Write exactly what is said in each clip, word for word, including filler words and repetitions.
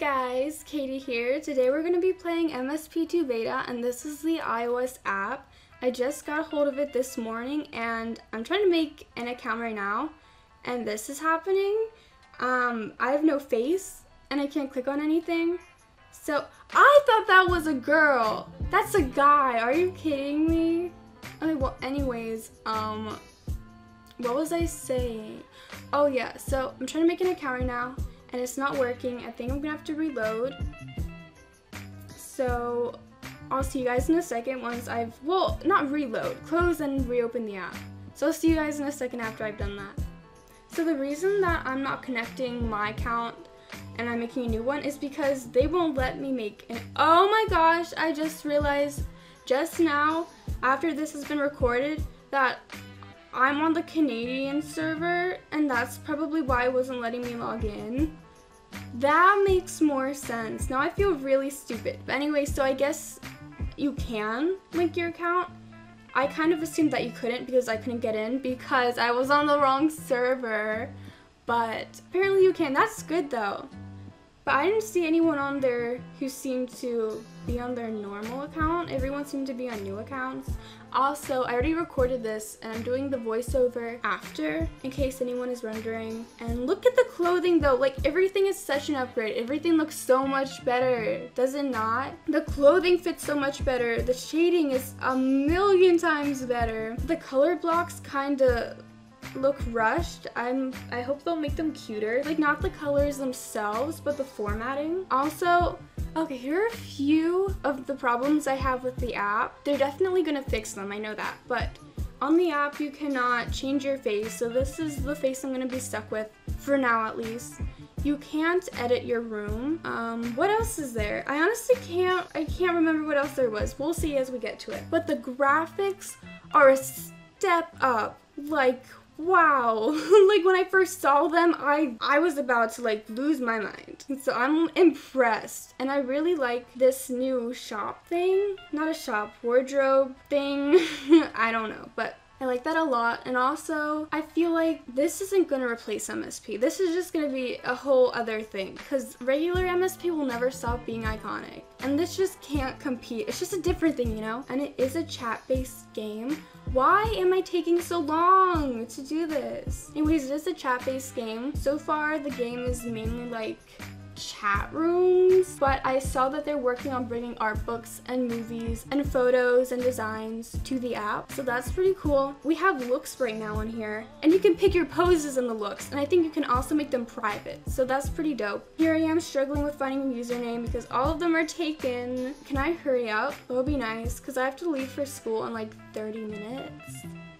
guys, Katie here. Today we're going to be playing M S P two Beta, and this is the iOS app. I just got a hold of it this morning, and I'm trying to make an account right now, and this is happening. Um, I have no face, and I can't click on anything. So, I thought that was a girl! That's a guy! Are you kidding me? Okay, well, anyways, um, what was I saying? Oh yeah, so I'm trying to make an account right now. And it's not working. I think I'm gonna have to reload. So I'll see you guys in a second once I've, well, not reload, close and reopen the app. So I'll see you guys in a second after I've done that. So the reason that I'm not connecting my account and I'm making a new one is because they won't let me make an, oh my gosh, I just realized just now after this has been recorded that I'm on the Canadian server, and that's probably why it wasn't letting me log in. That makes more sense. Now I feel really stupid. But anyway, so I guess you can link your account. I kind of assumed that you couldn't because I couldn't get in because I was on the wrong server. But apparently you can. That's good though. But I didn't see anyone on there who seemed to be on their normal account. Everyone seemed to be on new accounts. Also, I already recorded this and I'm doing the voiceover after in case anyone is wondering. And look at the clothing though. Like, everything is such an upgrade. Everything looks so much better. Does it not? The clothing fits so much better. The shading is a million times better. The color blocks kind of look rushed. I'm I hope they'll make them cuter, like not the colors themselves but the formatting. Also, okay, here are a few of the problems I have with the app. They're definitely gonna fix them, I know that, but on the app you cannot change your face, so this is the face I'm gonna be stuck with for now at least. You can't edit your room. Um, what else is there? I honestly can't I can't remember what else there was. We'll see as we get to it. But the graphics are a step up. Like, wow. Like, when I first saw them, I, I was about to like lose my mind. So I'm impressed. And I really like this new shop thing. Not a shop, wardrobe thing. I don't know, but I like that a lot. And also, I feel like this isn't going to replace M S P. This is just going to be a whole other thing because regular M S P will never stop being iconic. And this just can't compete. It's just a different thing, you know? And it is a chat-based game. Why am I taking so long to do this? Anyways, it is a chat-based game. So far, the game is mainly like chat rooms, but I saw that they're working on bringing art books and movies and photos and designs to the app, so that's pretty cool. We have looks right now on here, and you can pick your poses in the looks, and I think you can also make them private, so that's pretty dope. Here I am struggling with finding a username because all of them are taken. Can I hurry up? That would be nice because I have to leave for school in like thirty minutes.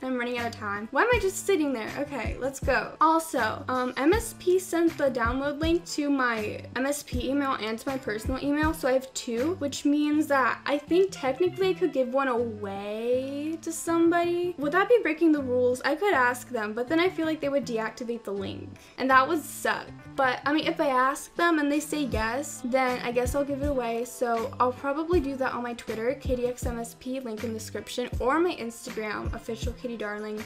I'm running out of time. Why am I just sitting there? Okay, let's go. Also, um, M S P sent the download link to my M S P email and to my personal email, so I have two, which means that I think technically I could give one away to somebody. Would that be breaking the rules? I could ask them, but then I feel like they would deactivate the link, and that would suck. But, I mean, if I ask them and they say yes, then I guess I'll give it away, so I'll probably do that on my Twitter, K D X M S P, link in the description, or my Instagram, OfficialKatieDarling,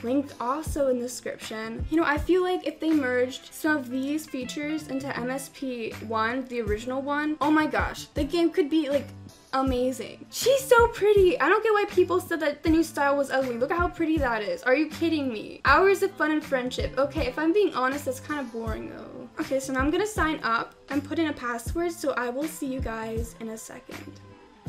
link also in the description. You know, I feel like if they merged some of these features into M S P one, the original one, oh my gosh, the game could be, like, amazing. She's so pretty. I don't get why people said that the new style was ugly. Look at how pretty that is. Are you kidding me? Hours of fun and friendship. Okay, if I'm being honest, that's kind of boring though. Okay, so now I'm gonna sign up and put in a password, so I will see you guys in a second.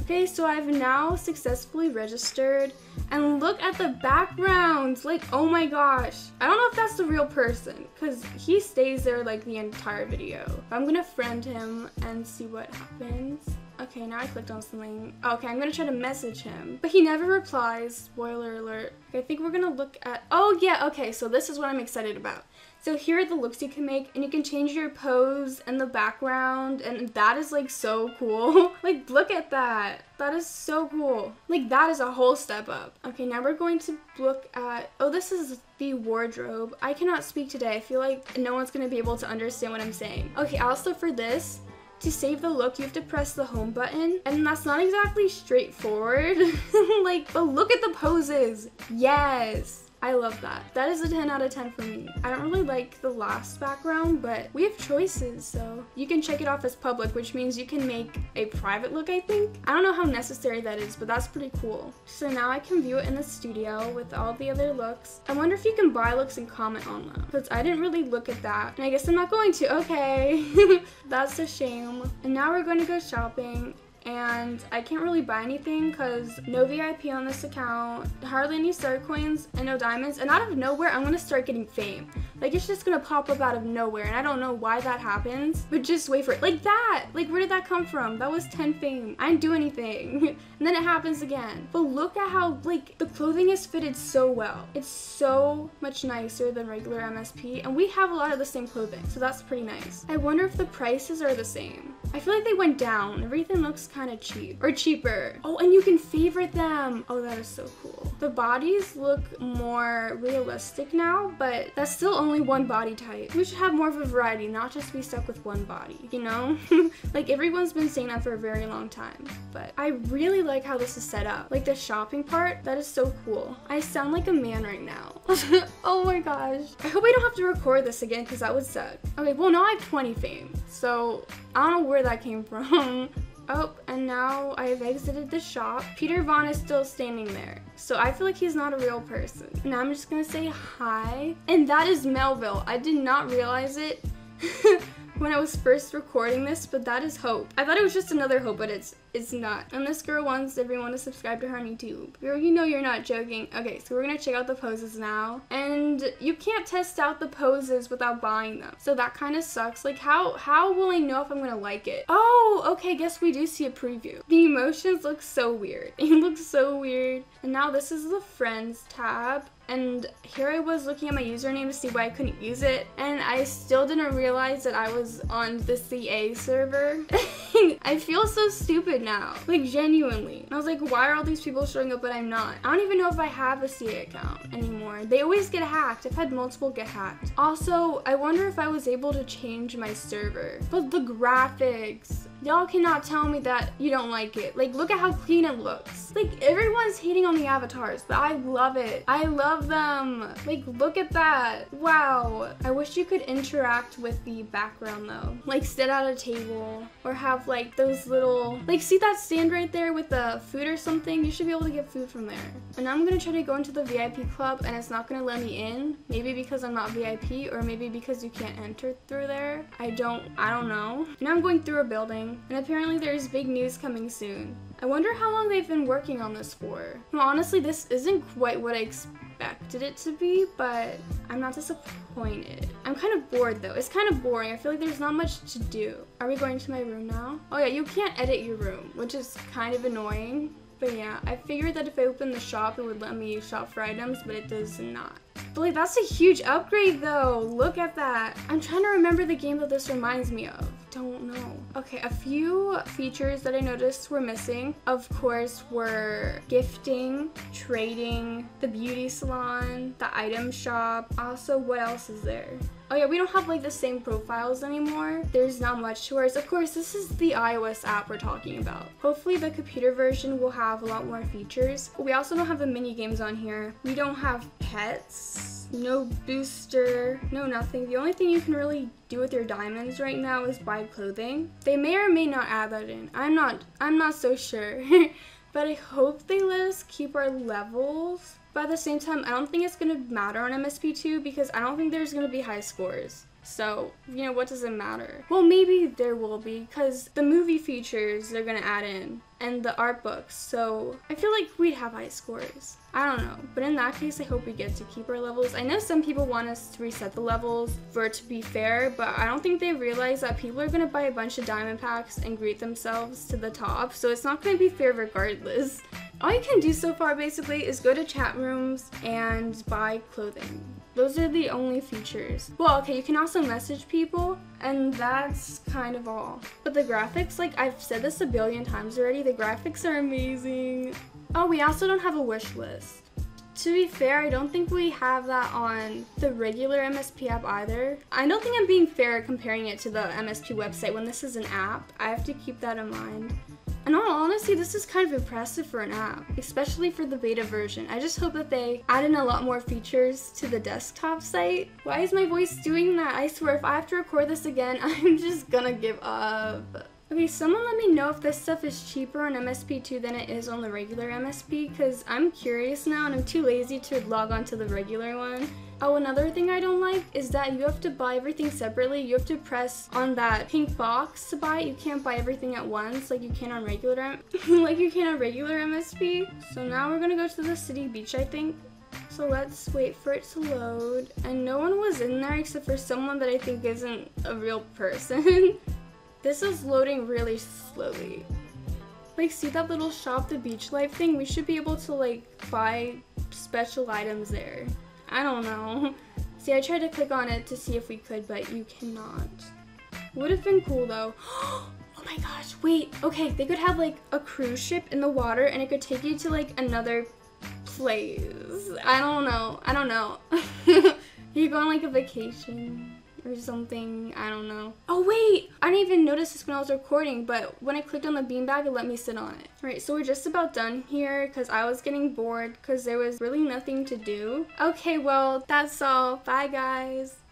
Okay, so I've now successfully registered, and look at the backgrounds. Like, oh my gosh. I don't know if that's the real person because he stays there like the entire video. I'm gonna friend him and see what happens. Okay, now I clicked on something. Okay, I'm gonna try to message him, but he never replies. Spoiler alert. Okay, I think we're gonna look at, oh yeah, okay, so this is what I'm excited about. So here are the looks you can make, and you can change your pose and the background, and that is like so cool. Like, look at that. That is so cool. Like, that is a whole step up. Okay, now we're going to look at, oh, this is the wardrobe. I cannot speak today. I feel like no one's gonna be able to understand what I'm saying. Okay, also for this, to save the look, you have to press the home button, and that's not exactly straightforward. Like, but look at the poses. Yes. I love that. That is a ten out of ten for me. I don't really like the last background, but we have choices, so you can check it off as public, which means you can make a private look, I think. I don't know how necessary that is, but that's pretty cool. So now I can view it in the studio with all the other looks. I wonder if you can buy looks and comment on them, because I didn't really look at that, and I guess I'm not going to. Okay. That's a shame. And now we're going to go shopping. And I can't really buy anything because no V I P on this account, hardly any star coins, and no diamonds. And out of nowhere, I'm gonna start getting fame. Like, it's just gonna pop up out of nowhere, and I don't know why that happens, but just wait for it. Like that! Like, where did that come from? That was ten fame. I didn't do anything. And then it happens again. But look at how, like, the clothing is fitted so well. It's so much nicer than regular M S P, and we have a lot of the same clothing, so that's pretty nice. I wonder if the prices are the same. I feel like they went down. Everything looks kind of cheap or cheaper. Oh, and you can favorite them. Oh, that is so cool. The bodies look more realistic now, but that's still only one body type. We should have more of a variety, not just be stuck with one body, you know? Like, everyone's been saying that for a very long time, but I really like how this is set up. Like, the shopping part, that is so cool. I sound like a man right now. Oh my gosh. I hope I don't have to record this again because that would suck. Okay, well, now I have twenty fame, so I don't know where that came from. Oh, and now I've exited the shop. Peter Vaughn is still standing there, so I feel like he's not a real person. Now I'm just gonna say hi. And that is Melville. I did not realize it when I was first recording this, but that is Hope. I thought it was just another Hope, but it's it's not. And this girl wants everyone to subscribe to her on YouTube. Girl, you know you're not joking. Okay, so we're gonna check out the poses now. And you can't test out the poses without buying them, so that kind of sucks. Like, how how will I know if I'm gonna like it? Oh, okay, guess we do see a preview. The emotions look so weird. It looks so weird. And now this is the friends tab. And here I was looking at my username to see why I couldn't use it. And I still didn't realize that I was on the C A server. I feel so stupid now. Like, genuinely. I was like, why are all these people showing up but I'm not? I don't even know if I have a C A account anymore. They always get hacked. I've had multiple get hacked. Also, I wonder if I was able to change my server. But the graphics. Y'all cannot tell me that you don't like it. Like, look at how clean it looks. Like, everyone's hating on the avatars, but I love it. I love them. Like, look at that. Wow. I wish you could interact with the background, though. Like, sit at a table or have, like, those little... Like, see that stand right there with the food or something? You should be able to get food from there. And I'm gonna try to go into the V I P club, and it's not gonna let me in. Maybe because I'm not V I P, or maybe because you can't enter through there. I don't... I don't know. Now I'm going through a building. And apparently there's big news coming soon. I wonder how long they've been working on this for. Well, honestly, this isn't quite what I expected it to be, but I'm not disappointed. I'm kind of bored, though. It's kind of boring. I feel like there's not much to do. Are we going to my room now? Oh yeah, you can't edit your room, which is kind of annoying. But yeah, I figured that if I opened the shop, it would let me shop for items, but it does not. But, like, that's a huge upgrade, though. Look at that. I'm trying to remember the game that this reminds me of. Don't know. Okay, a few features that I noticed were missing, of course, were gifting, trading, the beauty salon, the item shop. Also, what else is there? Oh yeah, we don't have, like, the same profiles anymore. There's not much to ours. Of course, this is the iOS app we're talking about. Hopefully the computer version will have a lot more features. We also don't have the mini games on here. We don't have pets, no booster, no nothing. The only thing you can really do with your diamonds right now is buy clothing. They may or may not add that in. I'm not, I'm not so sure. But I hope they let us keep our levels. But at the same time, I don't think it's going to matter on M S P two because I don't think there's going to be high scores. So, you know, what does it matter? Well, maybe there will be because the movie features they're going to add in and the art books. So I feel like we'd have high scores. I don't know. But in that case, I hope we get to keep our levels. I know some people want us to reset the levels for it to be fair, but I don't think they realize that people are going to buy a bunch of diamond packs and greet themselves to the top. So it's not going to be fair regardless. All you can do so far, basically, is go to chat rooms and buy clothing. Those are the only features. Well, okay, you can also message people, and that's kind of all. But the graphics, like, I've said this a billion times already, the graphics are amazing. Oh, we also don't have a wish list. To be fair, I don't think we have that on the regular M S P app either. I don't think I'm being fair comparing it to the M S P website when this is an app. I have to keep that in mind. In all honesty, this is kind of impressive for an app, especially for the beta version. I just hope that they add in a lot more features to the desktop site. Why is my voice doing that? I swear, if I have to record this again, I'm just gonna give up. Okay, someone let me know if this stuff is cheaper on M S P two than it is on the regular M S P, because I'm curious now and I'm too lazy to log on to the regular one. Oh, another thing I don't like is that you have to buy everything separately. You have to press on that pink box to buy it. You can't buy everything at once like you can on regular like you can on regular M S P. So now we're gonna go to the city beach, I think. So let's wait for it to load. And no one was in there except for someone that I think isn't a real person. This is loading really slowly. Like, see that little shop, the beach life thing? We should be able to like buy special items there. I don't know. See, I tried to click on it to see if we could, but you cannot. Would have been cool though. Oh my gosh, wait, okay, they could have like a cruise ship in the water and it could take you to like another place. I don't know, I don't know. You go on like a vacation or something, I don't know. Oh wait, I didn't even notice this when I was recording, but when I clicked on the beanbag, it let me sit on it. All right, so we're just about done here because I was getting bored because there was really nothing to do. Okay, well, that's all. Bye, guys.